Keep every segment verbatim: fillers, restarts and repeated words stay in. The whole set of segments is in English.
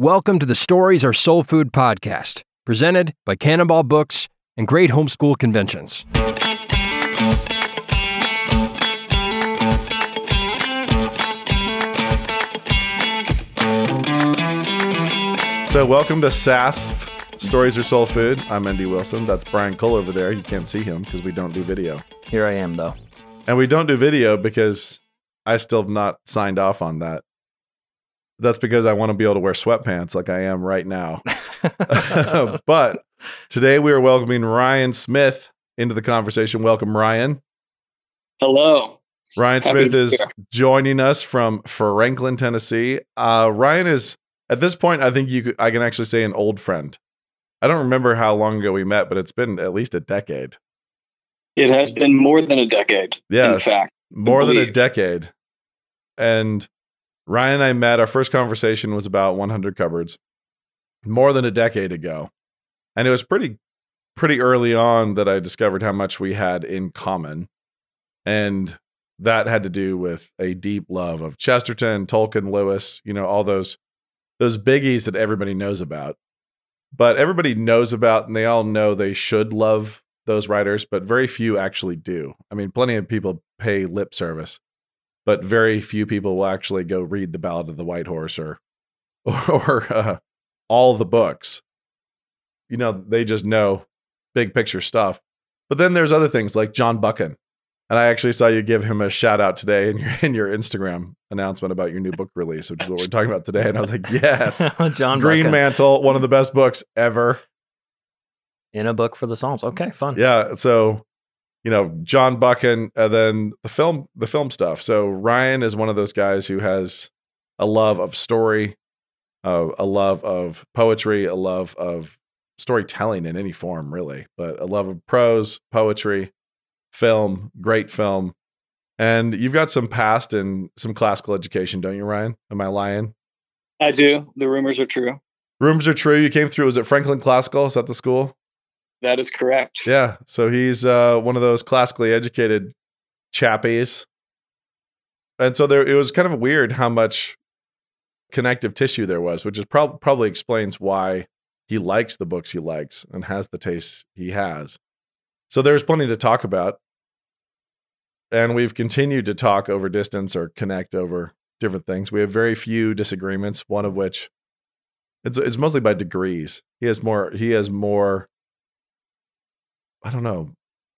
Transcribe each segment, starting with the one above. Welcome to the Stories Are Soul Food podcast, presented by Cannonball Books and Great Homeschool Conventions. So welcome to S A S F, Stories Are Soul Food. I'm N D. Wilson. That's Brian Cole over there. You can't see him because we don't do video. Here I am, though. And we don't do video because I still have not signed off on that. That's because I want to be able to wear sweatpants like I am right now. But today we are welcoming Ryan Smith into the conversation. Welcome, Ryan. Hello. Ryan Smith is here. Joining us from Franklin, Tennessee. Uh, Ryan is, at this point, I think you could, I can actually say an old friend. I don't remember how long ago we met, but it's been at least a decade. It has been more than a decade, yes, in fact. More than a decade. And Ryan and I met. Our first conversation was about one hundred cupboards more than a decade ago. And it was pretty, pretty early on that I discovered how much we had in common. And that had to do with a deep love of Chesterton, Tolkien, Lewis, you know, all those, those biggies that everybody knows about. But everybody knows about, and they all know they should love those writers, but very few actually do. I mean, plenty of people pay lip service, but very few people will actually go read The Ballad of the White Horse or, or uh, all the books. You know, they just know big picture stuff. But then there's other things like John Buchan. And I actually saw you give him a shout out today in your, in your Instagram announcement about your new book release, which is what we're talking about today. And I was like, yes, John Green Buchan. Mantle, one of the best books ever. In a book for the Psalms. Okay, fun. Yeah, so... you know, John Buchan, and then the film, the film stuff. So Ryan is one of those guys who has a love of story, uh, a love of poetry, a love of storytelling in any form, really, but a love of prose, poetry, film, great film. And you've got some past and some classical education, don't you, Ryan? Am I lying? I do. The rumors are true. Rumors are true. You came through, was it Franklin Classical? Is that the school? That is correct. Yeah. So he's uh, one of those classically educated chappies. And so there, it was kind of weird how much connective tissue there was, which is pro- probably explains why he likes the books he likes and has the tastes he has. So there's plenty to talk about. And we've continued to talk over distance or connect over different things. We have very few disagreements, one of which it's, it's mostly by degrees. He has more, he has more. I don't know,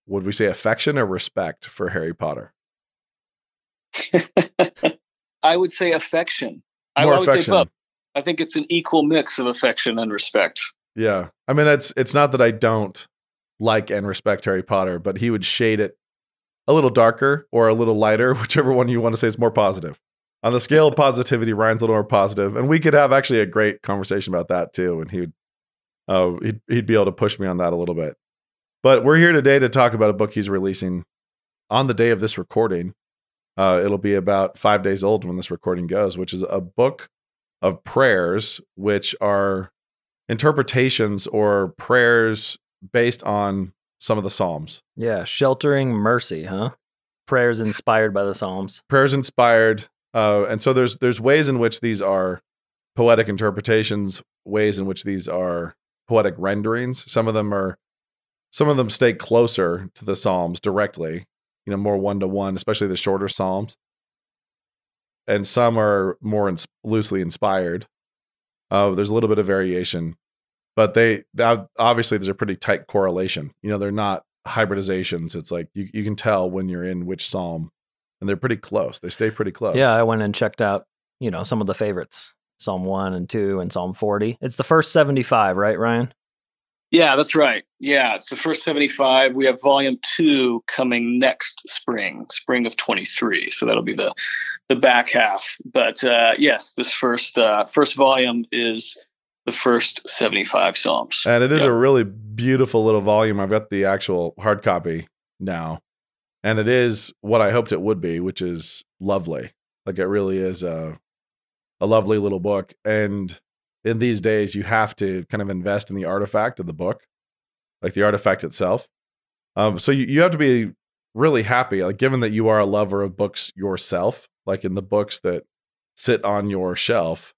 would we say affection or respect for Harry Potter? I would say affection. More I would affection. Say both. I think it's an equal mix of affection and respect. Yeah. I mean, it's, it's not that I don't like and respect Harry Potter, but he would shade it a little darker or a little lighter, whichever one you want to say is more positive. On the scale of positivity, Ryan's a little more positive. And we could have actually a great conversation about that too. And he would, uh, he'd, he'd be able to push me on that a little bit. But we're here today to talk about a book he's releasing on the day of this recording. Uh, it'll be about five days old when this recording goes, which is a book of prayers, which are interpretations or prayers based on some of the Psalms. Yeah, Sheltering Mercy, huh? Prayers inspired by the Psalms. Prayers inspired. Uh, and so there's there's ways in which these are poetic interpretations, ways in which these are poetic renderings. Some of them are Some of them stay closer to the Psalms directly, you know, more one-to-one, especially the shorter Psalms. And some are more ins- loosely inspired. Uh, there's a little bit of variation, but they, that, obviously there's a pretty tight correlation. You know, they're not hybridizations. It's like, you, you can tell when you're in which Psalm, and they're pretty close. They stay pretty close. Yeah, I went and checked out, you know, some of the favorites, Psalm one and two and Psalm forty. It's the first seventy-five, right, Ryan? Yeah, that's right. Yeah, it's the first seventy-five. We have volume two coming next spring, spring of twenty-three. So that'll be the the back half. But uh, yes, this first uh, first volume is the first seventy-five Psalms. And it is, yep, a really beautiful little volume. I've got the actual hard copy now. And it is what I hoped it would be, which is lovely. Like, it really is a, a lovely little book. And in these days, you have to kind of invest in the artifact of the book, like the artifact itself. Um, so you, you have to be really happy, like, given that you are a lover of books yourself, like in the books that sit on your shelf,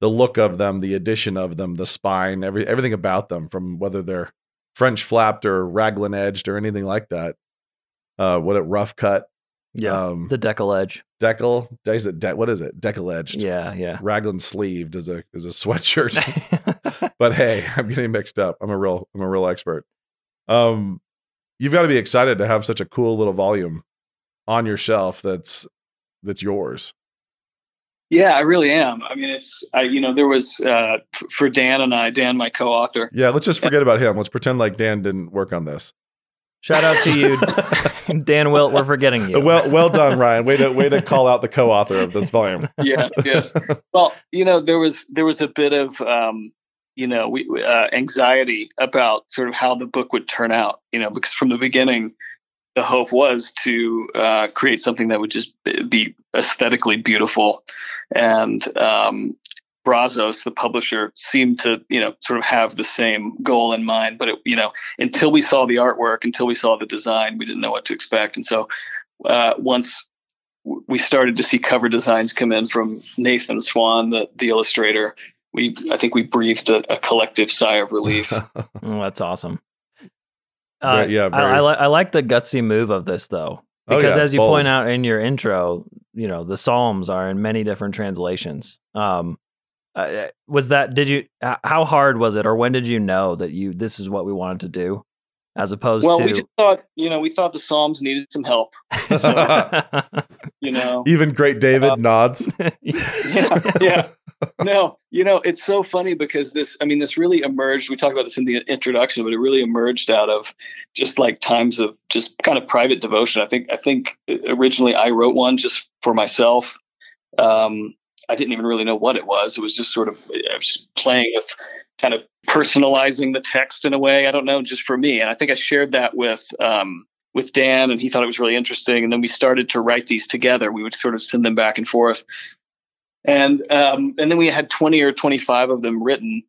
the look of them, the addition of them, the spine, every everything about them, from whether they're French flapped or raglan edged or anything like that. Uh, what a rough cut. Yeah, um, the deckle edge. Deckle, is it de- what is it? Deckle edged. Yeah, yeah. Raglan sleeved is a is a sweatshirt. But hey, I'm getting mixed up. I'm a real I'm a real expert. Um, you've got to be excited to have such a cool little volume on your shelf that's that's yours. Yeah, I really am. I mean, it's, I, you know, there was, uh, for Dan and I, Dan, my co-author. Yeah, let's just forget about him. Let's pretend like Dan didn't work on this. Shout out to you, Dan Wilt. We're forgetting you. Well, well done, Ryan. Way to, way to call out the co-author of this volume. Yeah, yes. Well, you know, there was, there was a bit of, um, you know, we, uh, anxiety about sort of how the book would turn out, you know, because from the beginning, the hope was to uh, create something that would just be aesthetically beautiful. And um, Brazos, the publisher, seemed to, you know, sort of have the same goal in mind. But, it, you know, until we saw the artwork, until we saw the design, we didn't know what to expect. And so uh, once we started to see cover designs come in from Nathan Swan, the, the illustrator, we I think we breathed a, a collective sigh of relief. Oh, that's awesome. Uh, yeah, very... I, I, li- I like the gutsy move of this, though, because oh, yeah. as you Bold. point out in your intro, you know, the Psalms are in many different translations. Um, uh, was that, did you, how hard was it, or when did you know that you, this is what we wanted to do as opposed well, to? Well, we just thought, you know, we thought the Psalms needed some help. So, you know, even Great David uh, nods. Yeah. Yeah. No, you know, it's so funny because this, I mean, this really emerged, we talked about this in the introduction, but it really emerged out of just like times of just kind of private devotion. I think, I think originally I wrote one just for myself. Um, I didn't even really know what it was. It was just sort of I was just playing with kind of personalizing the text in a way, I don't know, just for me. And I think I shared that with, um, with Dan, and he thought it was really interesting. And then we started to write these together. We would sort of send them back and forth. And um, and then we had twenty or twenty-five of them written,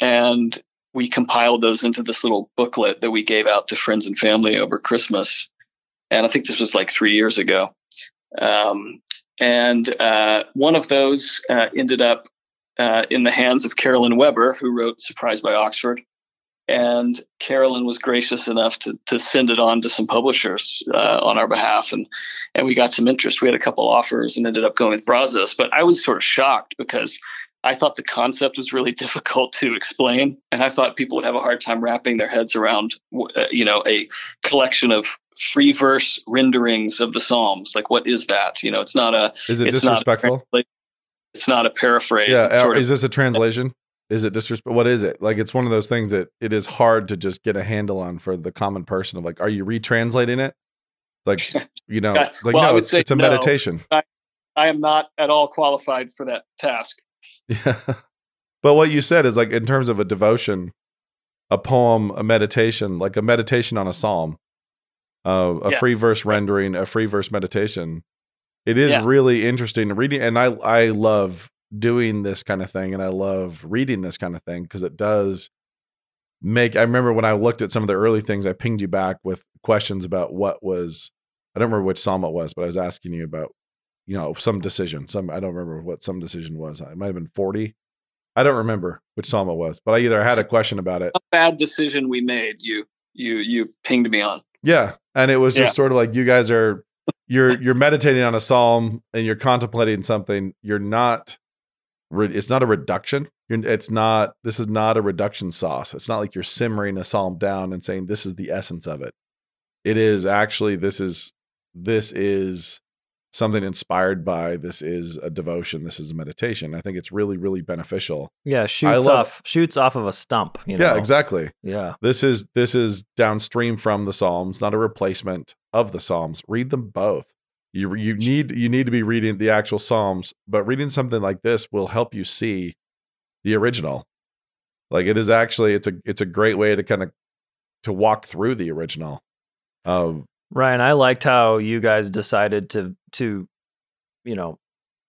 and we compiled those into this little booklet that we gave out to friends and family over Christmas. And I think this was like three years ago. Um, and uh, one of those uh, ended up uh, in the hands of Carolyn Weber, who wrote Surprised by Oxford. And Carolyn was gracious enough to to send it on to some publishers uh, on our behalf, and and we got some interest. We had a couple offers and ended up going with Brazos. But I was sort of shocked because I thought the concept was really difficult to explain, and I thought people would have a hard time wrapping their heads around, uh, you know, a collection of free verse renderings of the Psalms. Like, what is that? You know, it's not a. Is it it's disrespectful? Not a, it's not a paraphrase. Yeah. Sort is of, this a translation? Is it disrespect? What is it? Like, it's one of those things that it is hard to just get a handle on for the common person of like, are you retranslating it? Like, you know, like well, no, it's, it's a no, meditation. I, I am not at all qualified for that task. Yeah. But what you said is like, in terms of a devotion, a poem, a meditation, like a meditation on a Psalm, uh, a yeah. free verse rendering, a free verse meditation. It is yeah. really interesting reading. And I, I love doing this kind of thing, and I love reading this kind of thing because it does make. I remember when I looked at some of the early things, I pinged you back with questions about what was, I don't remember which Psalm it was, but I was asking you about, you know, some decision. Some, I don't remember what some decision was. It might have been forty. I don't remember which Psalm it was, but I either had a question about it. A bad decision we made, you, you, you pinged me on. Yeah. And it was just yeah. sort of like, you guys are, you're, you're meditating on a Psalm and you're contemplating something. You're not, it's not a reduction. It's not, this is not a reduction sauce. It's not like you're simmering a Psalm down and saying, this is the essence of it. It is actually, this is, this is something inspired by, this is a devotion. This is a meditation. I think it's really, really beneficial. Yeah. Shoots love, off, shoots off of a stump. You know? Yeah, exactly. Yeah. This is, this is downstream from the Psalms, not a replacement of the Psalms. Read them both. You you need you need to be reading the actual Psalms, but reading something like this will help you see the original. Like, it is actually it's a it's a great way to kind of to walk through the original. Um, Ryan, I liked how you guys decided to to you know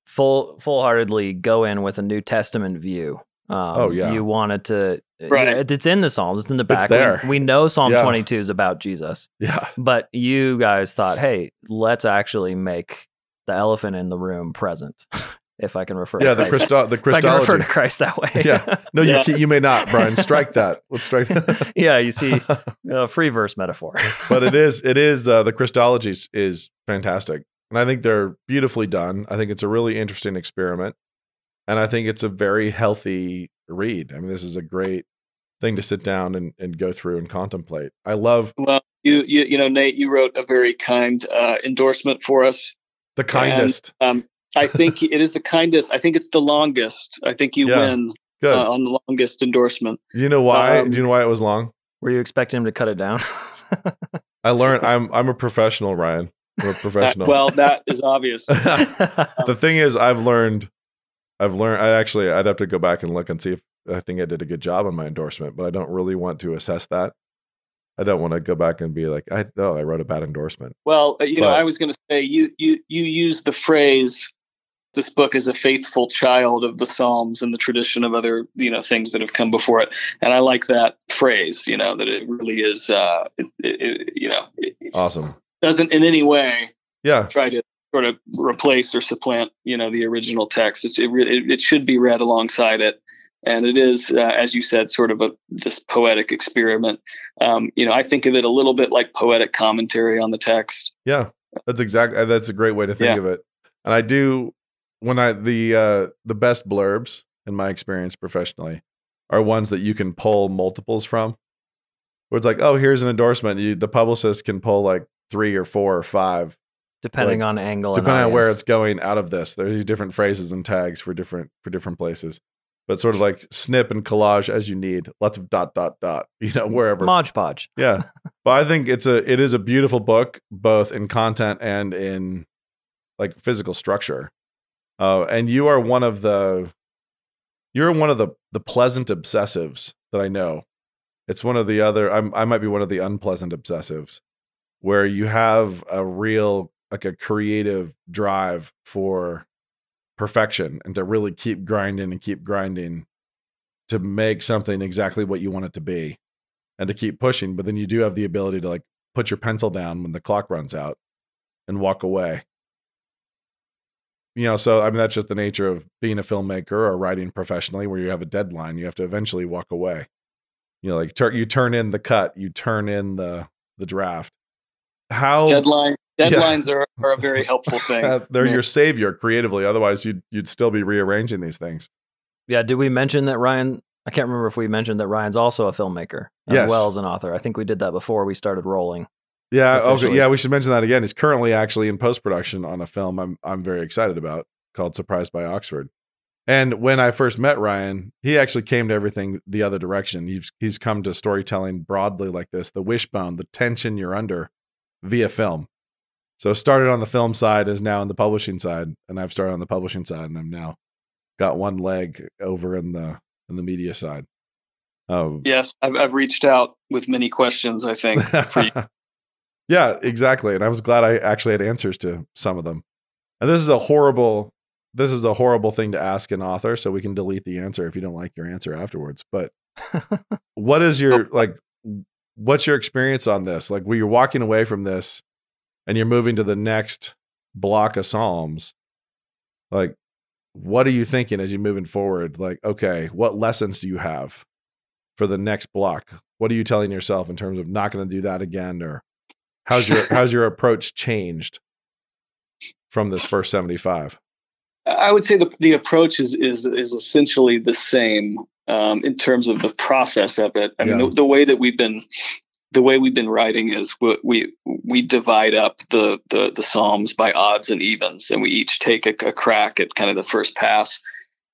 full full heartedly go in with a New Testament view. Um, oh yeah, you wanted to. Right. You know, it's in the Psalms. It's in the back. It's there. We, we know Psalm yeah. twenty-two is about Jesus. Yeah. But you guys thought, hey, let's actually make the elephant in the room present. if I can refer yeah, to Christ. Yeah, the, Christo the Christology. If I can refer to Christ that way. Yeah. No, you, yeah. Can, you may not, Brian. Strike that. Let's strike that. Yeah, you see, uh, free verse metaphor. But it is, it is uh, the Christology is fantastic. And I think they're beautifully done. I think it's a really interesting experiment. And I think it's a very healthy read. I mean, this is a great thing to sit down and, and go through and contemplate. I love... Well, you, you, you know, Nate, you wrote a very kind uh, endorsement for us. The kindest. And, um, I think it is the kindest. I think it's the longest. I think you yeah. win uh, on the longest endorsement. Do you know why? Um, Do you know why it was long? Were you expecting him to cut it down? I learned. I'm I'm a professional, Ryan. I'm a professional. That, well, that is obvious. The thing is, I've learned. I've learned. I actually, I'd have to go back and look and see if I think I did a good job on my endorsement, but I don't really want to assess that. I don't want to go back and be like, I no, I wrote a bad endorsement. Well, you but, know, I was going to say you you you use the phrase. This book is a faithful child of the Psalms and the tradition of other, you know, things that have come before it. And I like that phrase, you know, that it really is, uh, it, it, you know, it awesome. Doesn't in any way yeah. try to sort of replace or supplant, you know, the original text. It's, it, it, it should be read alongside it. And it is, uh, as you said, sort of a this poetic experiment. Um, you know, I think of it a little bit like poetic commentary on the text. Yeah, that's exactly, that's a great way to think yeah. of it. And I do. When I the uh, the best blurbs in my experience professionally are ones that you can pull multiples from, where it's like, oh, here's an endorsement. You, the publicist can pull like three or four or five, depending like, on angle, depending and on where it's going. Out of this, there's these different phrases and tags for different for different places, but sort of like snip and collage as you need. Lots of dot dot dot, you know, wherever. Modge podge. Yeah, but I think it's a it is a beautiful book, both in content and in like physical structure. Uh, and you are one of the, you're one of the the pleasant obsessives that I know. It's one of the other. I'm, I might be one of the unpleasant obsessives, where you have a real like a creative drive for perfection and to really keep grinding and keep grinding to make something exactly what you want it to be, and to keep pushing. But then you do have the ability to like put your pencil down when the clock runs out and walk away. You know, so I mean, that's just the nature of being a filmmaker or writing professionally, where you have a deadline, you have to eventually walk away. You know, like tur you turn in the cut, you turn in the the draft. How deadline deadlines yeah. are, are a very helpful thing. They're yeah. your savior creatively. Otherwise, you'd you'd still be rearranging these things. Yeah. Did we mention that Ryan? I can't remember if we mentioned that Ryan's also a filmmaker as yes. well as an author. I think we did that before we started rolling. Yeah, okay. Yeah, we should mention that again. He's currently actually in post-production on a film I'm I'm very excited about called Surprised by Oxford. And when I first met Ryan, he actually came to everything the other direction. He's he's come to storytelling broadly like this, the wishbone, the tension you're under via film. So started on the film side, is now on the publishing side, and I've started on the publishing side, and I'm now got one leg over in the in the media side. Um, yes, I've I've reached out with many questions, I think, for you. Yeah, exactly. And I was glad I actually had answers to some of them. And this is a horrible, this is a horrible thing to ask an author. So we can delete the answer if you don't like your answer afterwards. But what is your, like, what's your experience on this? Like, when you're walking away from this and you're moving to the next block of Psalms, like, what are you thinking as you're moving forward? Like, okay, what lessons do you have for the next block? What are you telling yourself in terms of not going to do that again? Or how's your how's your approach changed from this first seventy-five? I would say the the approach is is is essentially the same um, in terms of the process of it. I yeah. mean, the, the way that we've been the way we've been writing is we we, we divide up the, the the Psalms by odds and evens, and we each take a, a crack at kind of the first pass,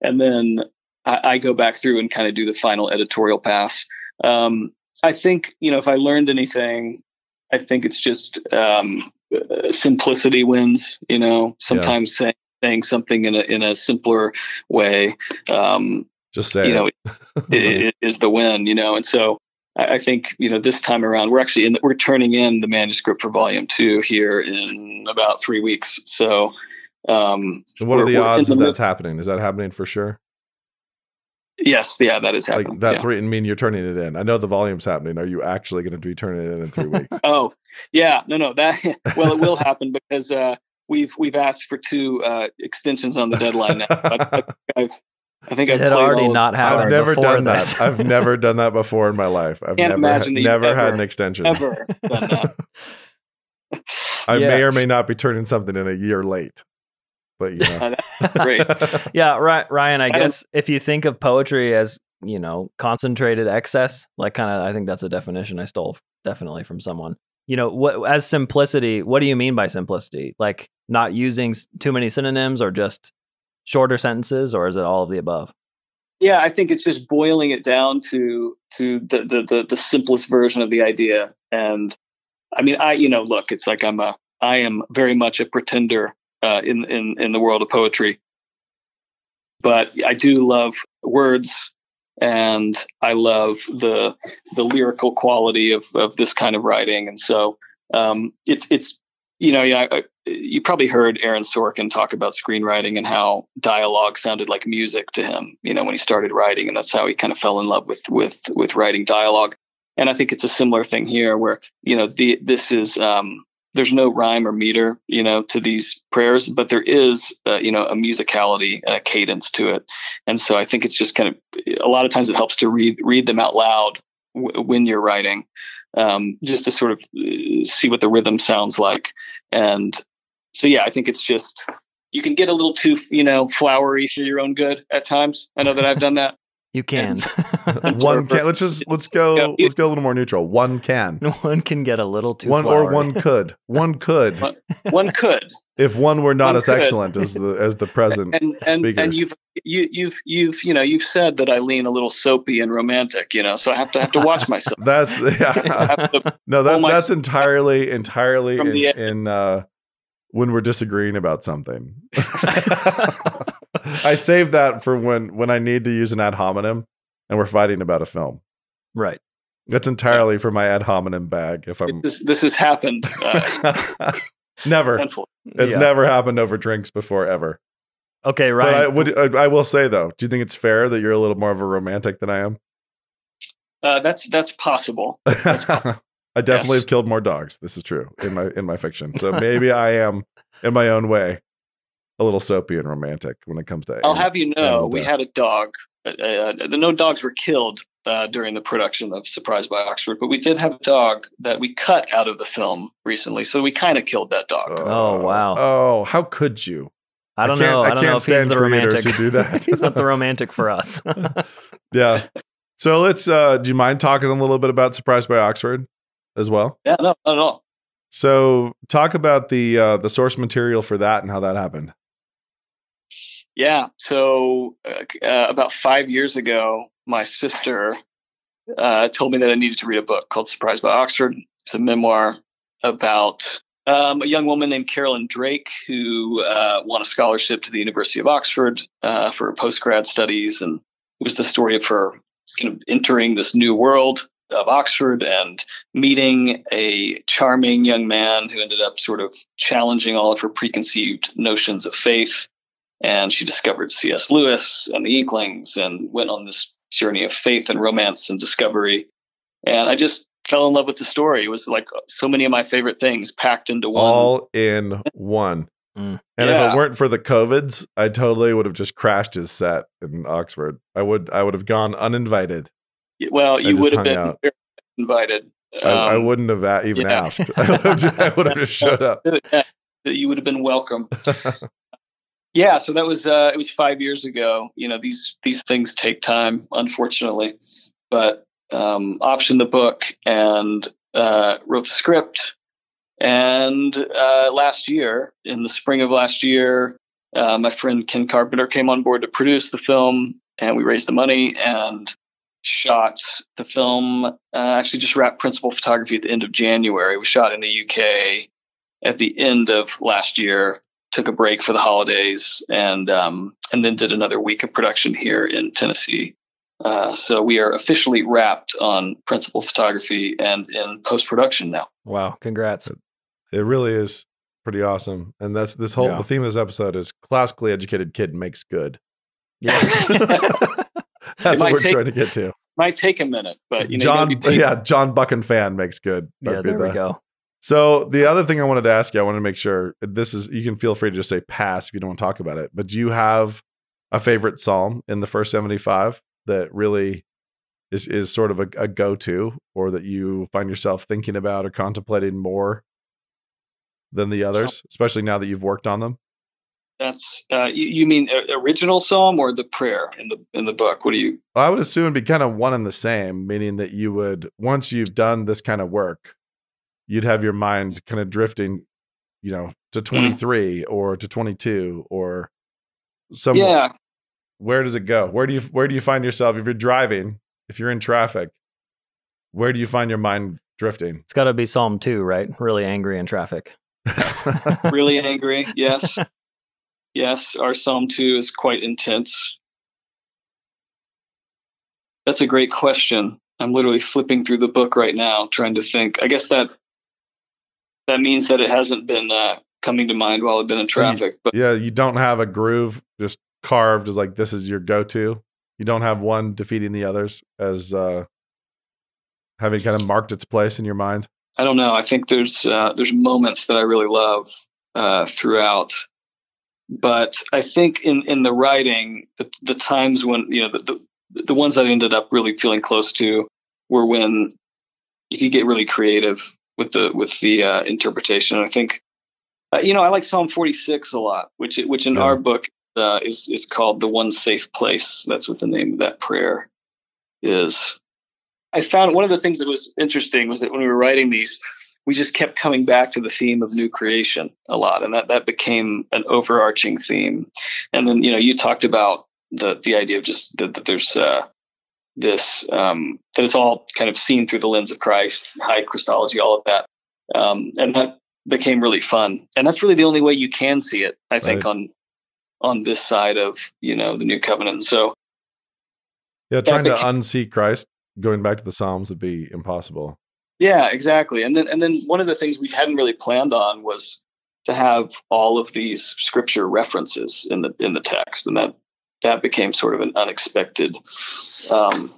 and then I, I go back through and kind of do the final editorial pass. Um, I think you know if I learned anything. I think it's just um, simplicity wins. You know, sometimes yeah. saying, saying something in a in a simpler way, um, just saying, you know, it, it is the win. You know, and so I, I think you know this time around we're actually in the, we're turning in the manuscript for volume two here in about three weeks. So, um, so what are the odds that that's happening? Is that happening for sure? Yes, yeah, that is happening. Like that yeah. three, I mean, you're turning it in. I know the volume's happening. Are you actually going to be turning it in in three weeks? Oh, yeah, no, no. That well, it will happen because uh, we've we've asked for two uh, extensions on the deadline now. I, I, I've, I think I've already not happened. I've never done this. that. I've never done that before in my life. I've Can't never ha never ever, had an extension. Ever done that. I yeah. may or may not be turning something in a year late. But you know. Great. Yeah, Ryan, I guess I if you think of poetry as, you know, concentrated excess, like kind of, I think that's a definition I stole definitely from someone. You know, what as simplicity, what do you mean by simplicity? Like not using too many synonyms or just shorter sentences, or is it all of the above? Yeah, I think it's just boiling it down to to the the the, the simplest version of the idea. And I mean, I, you know, look, it's like I'm a I am very much a pretender uh, in in in the world of poetry. But I do love words, and I love the the lyrical quality of of this kind of writing. And so um, it's it's you know yeah I, you probably heard Aaron Sorkin talk about screenwriting and how dialogue sounded like music to him. You know, when he started writing, and that's how he kind of fell in love with with with writing dialogue. And I think it's a similar thing here, where you know the this is um, there's no rhyme or meter you know to these prayers, but there is uh, you know a musicality, a cadence to it. And so I think it's just kind of a lot of times it helps to read read them out loud w when you're writing, um, just to sort of see what the rhythm sounds like. And so yeah, I think it's just you can get a little too you know flowery for your own good at times. I know that I've done that. You can. One can. Let's just let's go. Let's go a little more neutral. One can. One can get a little too. One flowery. Or one could. One could. One, one could. If one were not one as could. excellent as the as the present and, and, speakers. And you've you, you've you've you know you've said that I lean a little soapy and romantic. You know, so I have to have to watch myself. That's yeah. No, that's that's entirely entirely in, in uh, when we're disagreeing about something. I save that for when when I need to use an ad hominem and we're fighting about a film. Right. That's entirely yeah. for my ad hominem bag. If I'm this, this has happened. Uh, never. It's yeah. never happened over drinks before ever. Okay, right. I would. I, I will say though. Do you think it's fair that you're a little more of a romantic than I am? Uh, that's that's possible. That's possible. I definitely yes. have killed more dogs. This is true in my in my fiction. So maybe I am in my own way a little soapy and romantic when it comes to. I'll have you know, we had a dog. Uh, uh, no dogs were killed uh, during the production of Surprised by Oxford, but we did have a dog that we cut out of the film recently, so we kind of killed that dog. Oh, oh wow! Oh, how could you? I don't I know. I, I don't know if he's the romantic. Who do that. He's not the romantic for us. Yeah. So let's. Uh, do you mind talking a little bit about Surprised by Oxford as well? Yeah, no, not at all. So talk about the uh, the source material for that and how that happened. Yeah, so uh, about five years ago, my sister uh, told me that I needed to read a book called Surprised by Oxford. It's a memoir about um, a young woman named Carolyn Drake who uh, won a scholarship to the University of Oxford uh, for postgrad studies. And it was the story of her kind of entering this new world of Oxford and meeting a charming young man who ended up sort of challenging all of her preconceived notions of faith. And she discovered C S Lewis and the Inklings and went on this journey of faith and romance and discovery. And I just fell in love with the story. It was like so many of my favorite things packed into one. All in one. Mm. And yeah. if it weren't for the COVIDs, I totally would have just crashed his set in Oxford. I would I would have gone uninvited. Well, you would have been very invited. Um, I, I wouldn't have even yeah. asked. I would have just, I would have just showed up. Yeah. You would have been welcome. Yeah, so that was uh, it was five years ago. You know, these these things take time, unfortunately. But um, optioned the book and uh, wrote the script. And uh, last year, in the spring of last year, uh, my friend Ken Carpenter came on board to produce the film, and we raised the money and shot the film. Uh, actually, just wrapped principal photography at the end of January. We shot in the U K at the end of last year. Took a break for the holidays, and um, and then did another week of production here in Tennessee. Uh, so we are officially wrapped on principal photography and in post-production now. Wow, congrats. It really is pretty awesome. And that's this whole yeah. the theme of this episode is classically educated kid makes good. Yeah. That's what we're take, trying to get to. Might take a minute, but you know, John, you gotta be paid. Yeah, John Buchan fan makes good. Yeah, there the, we go. So the other thing I wanted to ask you, I wanted to make sure this is, you can feel free to just say pass if you don't want to talk about it, but do you have a favorite Psalm in the first seventy-five that really is, is sort of a, a go-to, or that you find yourself thinking about or contemplating more than the others, especially now that you've worked on them? That's uh, you, you mean original Psalm or the prayer in the in the book? What do you? I would assume it'd be kind of one and the same, meaning that you would, once you've done this kind of work, you'd have your mind kind of drifting, you know, to twenty-three mm. or to twenty-two or some. Yeah. Where does it go? Where do you where do you find yourself if you're driving? If you're in traffic, where do you find your mind drifting? It's got to be Psalm two, right? Really angry in traffic. Really angry. Yes. Yes, our Psalm two is quite intense. That's a great question. I'm literally flipping through the book right now, trying to think. I guess that that means that it hasn't been uh, coming to mind while I've been in traffic. So you, but yeah, you don't have a groove just carved as like this is your go-to. You don't have one defeating the others as uh, having kind of marked its place in your mind. I don't know. I think there's uh, there's moments that I really love uh, throughout. But I think in, in the writing, the, the times when, you know, the, the, the ones I ended up really feeling close to were when you could get really creative with the with the uh, interpretation. And I think, uh, you know, I like Psalm forty-six a lot, which which in yeah. our book uh, is, is called The One Safe Place. That's what the name of that prayer is. I found one of the things that was interesting was that when we were writing these, we just kept coming back to the theme of new creation a lot. And that, that became an overarching theme. And then, you know, you talked about the the idea of just that, that there's uh, this, um, that it's all kind of seen through the lens of Christ, high Christology, all of that. Um, and that became really fun. And that's really the only way you can see it, I think, right. on on this side of, you know, the new covenant. So yeah, trying became, to unsee Christ. Going back to the Psalms would be impossible. Yeah, exactly. And then and then one of the things we hadn't really planned on was to have all of these scripture references in the in the text. And that that became sort of an unexpected um,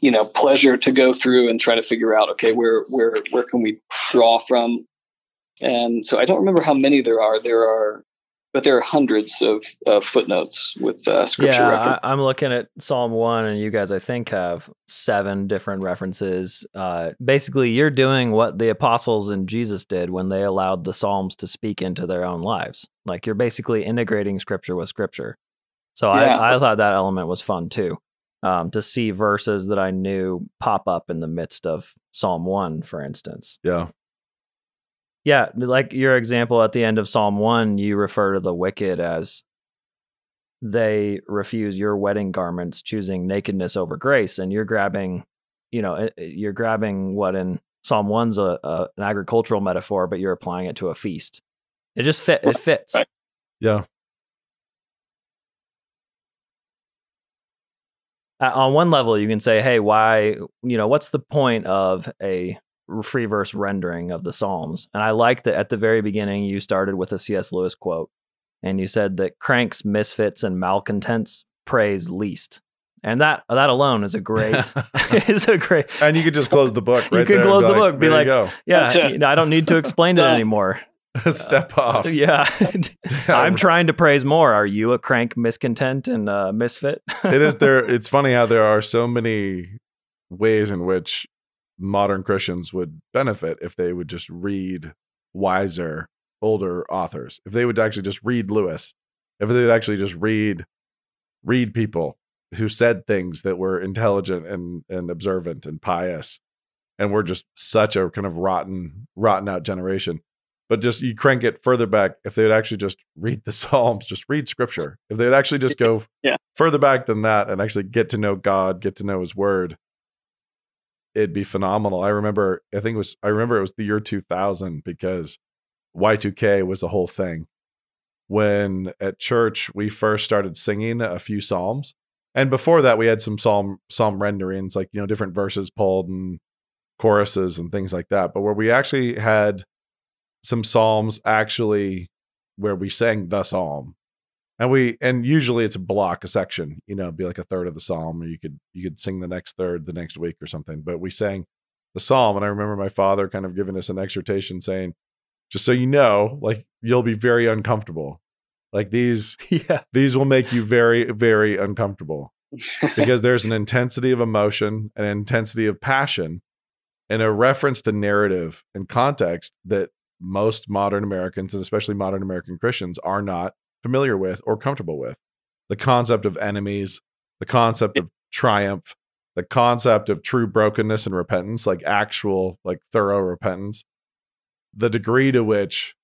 you know, pleasure to go through and try to figure out, okay, where where where can we draw from? And so I don't remember how many there are. There are But there are hundreds of uh, footnotes with uh, scripture yeah, references. I'm looking at Psalm one, and you guys, I think, have seven different references. Uh, basically, you're doing what the apostles and Jesus did when they allowed the Psalms to speak into their own lives. Like, you're basically integrating scripture with scripture. So yeah. I, I thought that element was fun, too, um, to see verses that I knew pop up in the midst of Psalm one, for instance. Yeah. Yeah, like your example at the end of Psalm one, you refer to the wicked as they refuse your wedding garments, choosing nakedness over grace. And you're grabbing, you know, you're grabbing what in Psalm one's a, a, an agricultural metaphor, but you're applying it to a feast. It just fit. It fits. Yeah. Uh, on one level, you can say, hey, why, you know, what's the point of a free verse rendering of the Psalms? And I like that at the very beginning, you started with a C S Lewis quote, and you said that cranks, misfits, and malcontents praise least. And that that alone is a great, is a great. And you could just close the book right there. You could close the book, be like, yeah, you know, I don't need to explain it anymore. Step off. Uh, yeah. I'm trying to praise more. Are you a crank, miscontent, and uh, misfit? It is there. It's funny how there are so many ways in which modern Christians would benefit if they would just read wiser, older authors. If they would actually just read Lewis, if they would actually just read read people who said things that were intelligent and and observant and pious, and we're just such a kind of rotten, rotten out generation. But just you crank it further back. If they would actually just read the Psalms, just read Scripture. If they would actually just go yeah. further back than that and actually get to know God, get to know His Word, it'd be phenomenal. I remember, I think it was, I remember it was the year two thousand because Y two K was the whole thing. When at church, we first started singing a few Psalms. And before that, we had some Psalm, Psalm renderings, like, you know, different verses pulled and choruses and things like that. But where we actually had some Psalms actually where we sang the Psalm. And we, and usually it's a block, a section, you know, it'd be like a third of the Psalm, or you could, you could sing the next third the next week or something. But we sang the Psalm. And I remember my father kind of giving us an exhortation saying, just so you know, like, you'll be very uncomfortable. Like these, yeah. these will make you very, very uncomfortable because there's an intensity of emotion, an intensity of passion, and a reference to narrative and context that most modern Americans, and especially modern American Christians, are not familiar with or comfortable with. The concept of enemies, the concept of triumph, the concept of true brokenness and repentance, like actual, like thorough repentance, the degree to which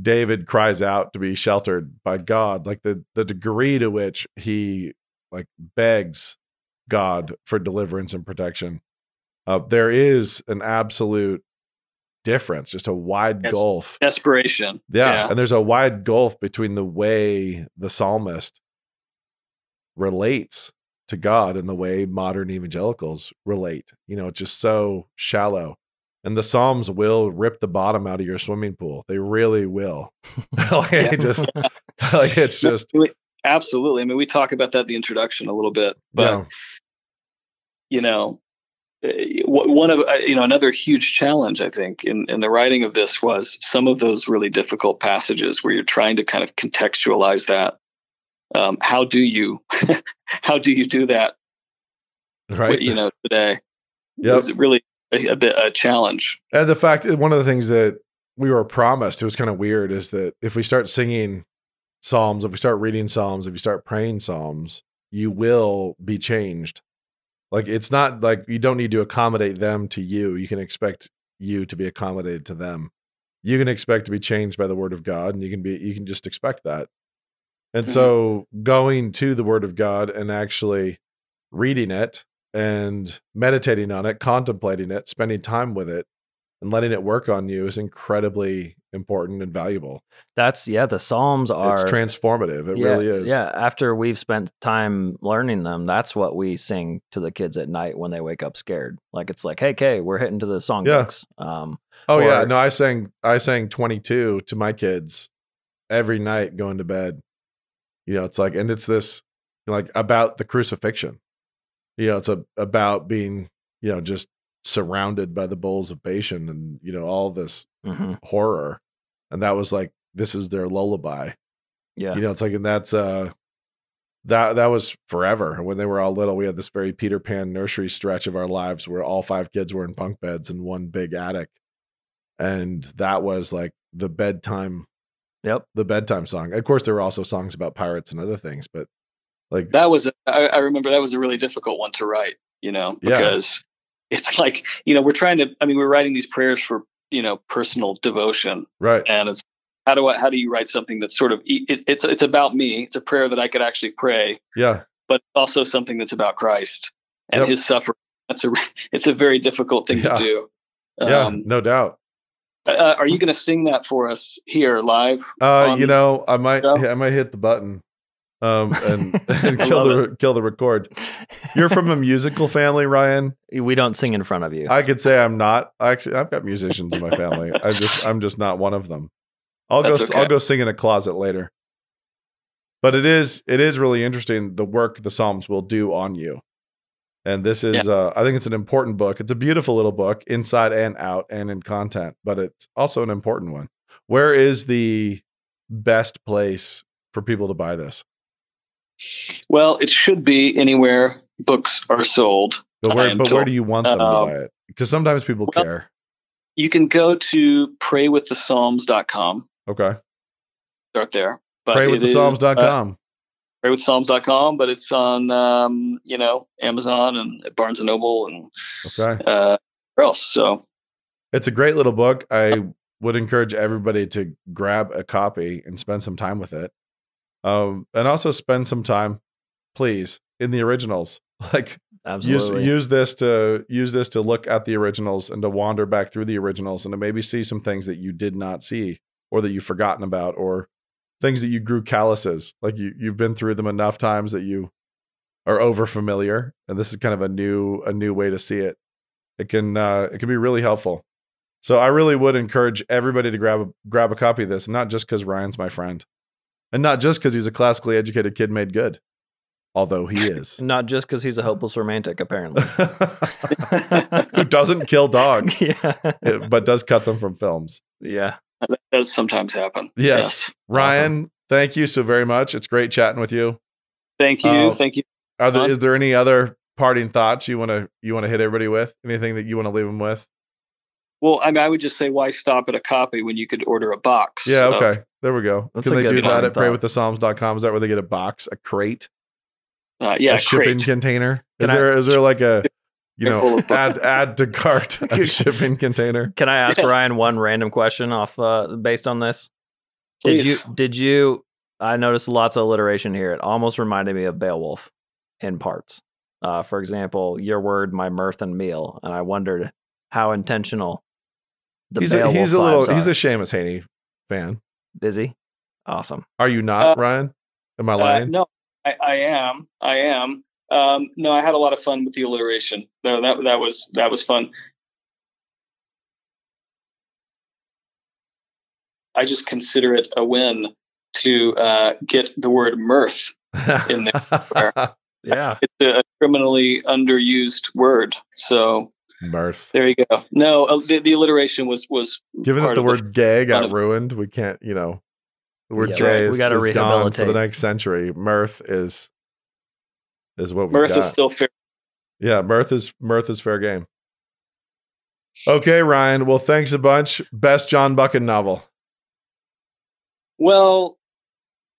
David cries out to be sheltered by God, like the, the degree to which he like begs God for deliverance and protection. Uh, there is an absolute difference, just a wide Des- gulf. Desperation. Yeah, yeah. And there's a wide gulf between the way the psalmist relates to God and the way modern evangelicals relate. You know, it's just so shallow. And the Psalms will rip the bottom out of your swimming pool. They really will. like, yeah. just, like, it's just. Absolutely. I mean, we talk about that in the introduction a little bit, but, yeah. you know, one of, you know, another huge challenge, I think, in, in the writing of this was some of those really difficult passages where you're trying to kind of contextualize that. Um, how do you, how do you do that? Right. You know, today. Yep. It's really a, a bit a challenge. And the fact, one of the things that we were promised, it was kind of weird, is that if we start singing Psalms, if we start reading Psalms, if you start praying Psalms, you will be changed. Like, it's not like you don't need to accommodate them to you. You can expect you to be accommodated to them. You can expect to be changed by the word of God, and you can be, you can just expect that. And so going to the word of God and actually reading it and meditating on it, contemplating it, spending time with it, and letting it work on you is incredibly important and valuable. That's, yeah, the Psalms are... It's transformative. It yeah, really is. Yeah, after we've spent time learning them, that's what we sing to the kids at night when they wake up scared. Like, it's like, hey, Kay, we're hitting to the song yeah. books. Um, oh, or, yeah. No, I sang, I sang twenty-two to my kids every night going to bed. You know, it's like, and it's this, like, about the crucifixion. You know, it's a, about being, you know, just surrounded by the bulls of Bashan and, you know, all this mm-hmm. horror. And that was like, this is their lullaby. Yeah. You know, it's like, and that's, uh, that, that was forever. When they were all little, we had this very Peter Pan nursery stretch of our lives where all five kids were in bunk beds in one big attic. And that was like the bedtime. Yep. The bedtime song. Of course, there were also songs about pirates and other things, but like that was, a, I, I remember that was a really difficult one to write, you know, because yeah. it's like, you know, we're trying to, I mean, we're writing these prayers for, you know, personal devotion. Right. And it's, how do I, how do you write something that's sort of, it, it's, it's about me. It's a prayer that I could actually pray. Yeah. But also something that's about Christ and yep. his suffering. That's a, it's a very difficult thing yeah. to do. Yeah. Um, no doubt. Uh, are you going to sing that for us here live? Uh, you know, I might, I might hit the button, um, and, and kill the it. kill the record. You're from a musical family, Ryan. We don't sing in front of you. I could say I'm not. Actually, I've got musicians in my family. I just, I'm just not one of them. I'll That's go, okay. I'll go sing in a closet later. But it is, it is really interesting the work the Psalms will do on you. And this is, yeah. uh, I think it's an important book. It's a beautiful little book inside and out and in content, but it's also an important one. Where is the best place for people to buy this? Well, it should be anywhere books are sold. But where, but where do you want them um, to buy it? Because sometimes people well, care. You can go to pray with the psalms dot com. Okay. Start there. pray with the psalms dot com. pray with psalms dot com, but it's on, um, you know, Amazon and Barnes and Noble and okay. uh, where else. So it's a great little book. I would encourage everybody to grab a copy and spend some time with it. Um, and also spend some time, please, in the originals. Like Absolutely. use, use this to use this to look at the originals and to wander back through the originals and to maybe see some things that you did not see or that you've forgotten about or things that you grew calluses, like you, you've been through them enough times that you are over familiar. And this is kind of a new, a new way to see it. It can, uh, it can be really helpful. So I really would encourage everybody to grab, a, grab a copy of this, not just because Ryan's my friend and not just because he's a classically educated kid made good, although he is. Not just because he's a hopeless romantic, apparently. Who doesn't kill dogs, yeah. but does cut them from films. Yeah. That does sometimes happen. Yes. yes. Ryan, awesome. Thank you so very much. It's great chatting with you. Thank you. Uh, thank you. Are there, is there any other parting thoughts you want to you want to hit everybody with? Anything that you want to leave them with? Well, I mean, I would just say, why stop at a copy when you could order a box? Yeah, so. Okay. There we go. That's Can they do that at pray with the psalms dot com? Is that where they get a box, a crate? Uh, yeah, a, a shipping crate. container? Is Can there I, is there like a, you know, add, add to cart a shipping container? Can I ask yes. Ryan one random question off uh, based on this? Please. Did you, did you, I noticed lots of alliteration here. It almost reminded me of Beowulf in parts. Uh, for example, your word, my mirth and meal. And I wondered how intentional the he's Beowulf a, he's a little, are. He's a Seamus Haney fan. Is he? Awesome. Are you not, uh, Ryan? Am I lying? Uh, no, I, I am. I am. Um, no, I had a lot of fun with the alliteration. No, that, that was, that was fun. I just consider it a win to uh, get the word mirth in there. Yeah. It's a criminally underused word. So mirth. There you go. No, the, the alliteration was was given that the word the, gay got ruined. We can't, you know, the word yeah, gay right. is, we gotta is gone for the next century. Mirth is is what we Mirth got. is still fair. Yeah, mirth is mirth is fair game. Okay, Ryan. Well, thanks a bunch. Best John Buchan novel. Well,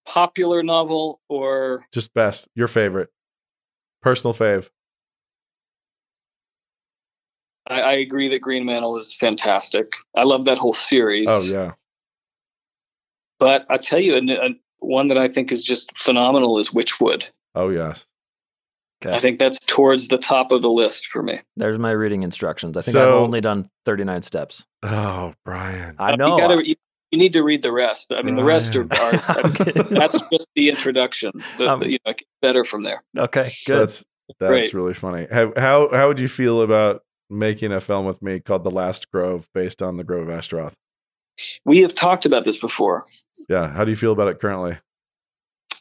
popular novel or just best, your favorite, personal fave. I, I agree that Green Mantle is fantastic. I love that whole series. Oh yeah. But I tell you, a, a, one that I think is just phenomenal is Witchwood. Oh yes. Okay. I think that's towards the top of the list for me. There's my reading instructions. I think so, I've only done thirty-nine steps. Oh, Brian, I know. You gotta, You need to read the rest. I mean, Ryan. the rest are, are okay. that's just the introduction. The, um, the, you know, better from there. Okay, good. That's, that's Great. really funny. How, how how would you feel about making a film with me called The Last Grove, based on The Grove of Ashtaroth? We have talked about this before. Yeah. How do you feel about it currently?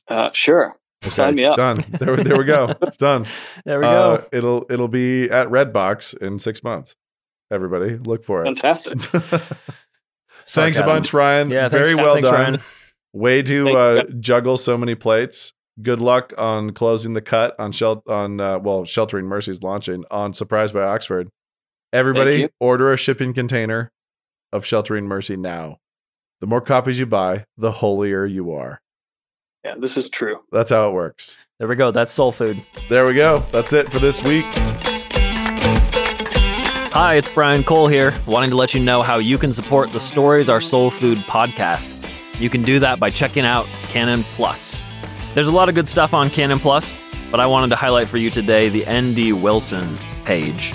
Uh, sure. Okay. Sign me up. Done. There, there we go. It's done. There we uh, go. It'll it'll be at Redbox in six months. Everybody, look for it. Fantastic. So thanks a bunch, Ryan. Yeah, Very thanks, well thanks, done. Ryan. Way to uh, juggle so many plates. Good luck on closing the cut on, shel on uh, well, Sheltering Mercy's launching on Surprised by Oxford. Everybody, order a shipping container of Sheltering Mercy now. The more copies you buy, the holier you are. Yeah, this is true. That's how it works. There we go. That's soul food. There we go. That's it for this week. Hi, it's Brian Cole here, wanting to let you know how you can support the Stories Are Soul Food podcast. You can do that by checking out Canon Plus. There's a lot of good stuff on Canon Plus, but I wanted to highlight for you today the N D Wilson page.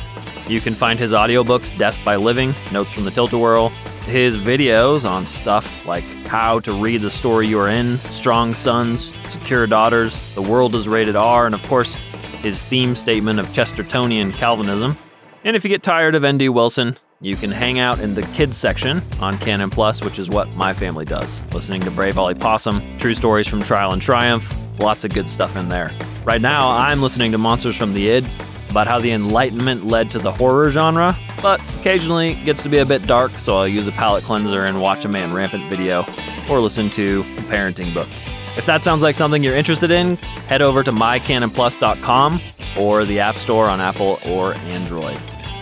You can find his audiobooks, Death by Living, Notes from the Tilt-A-Whirl, his videos on stuff like how to read the story you're in, Strong Sons, Secure Daughters, The World is Rated R, and of course, his theme statement of Chestertonian Calvinism. And if you get tired of N D Wilson, you can hang out in the kids section on Canon Plus, which is what my family does, listening to Brave Ollie Possum, true stories from Trial and Triumph, lots of good stuff in there. Right now, I'm listening to Monsters from the Id, about how the Enlightenment led to the horror genre, but occasionally it gets to be a bit dark, so I'll use a palate cleanser and watch a Man Rampant video, or listen to a parenting book. If that sounds like something you're interested in, head over to my canon plus dot com or the App Store on Apple or Android.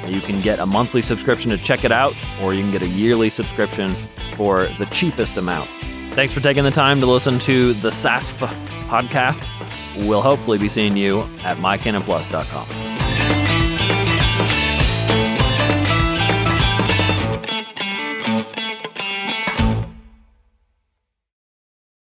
You can get a monthly subscription to check it out, or you can get a yearly subscription for the cheapest amount. Thanks for taking the time to listen to the S A S F podcast. We'll hopefully be seeing you at my canon plus dot com.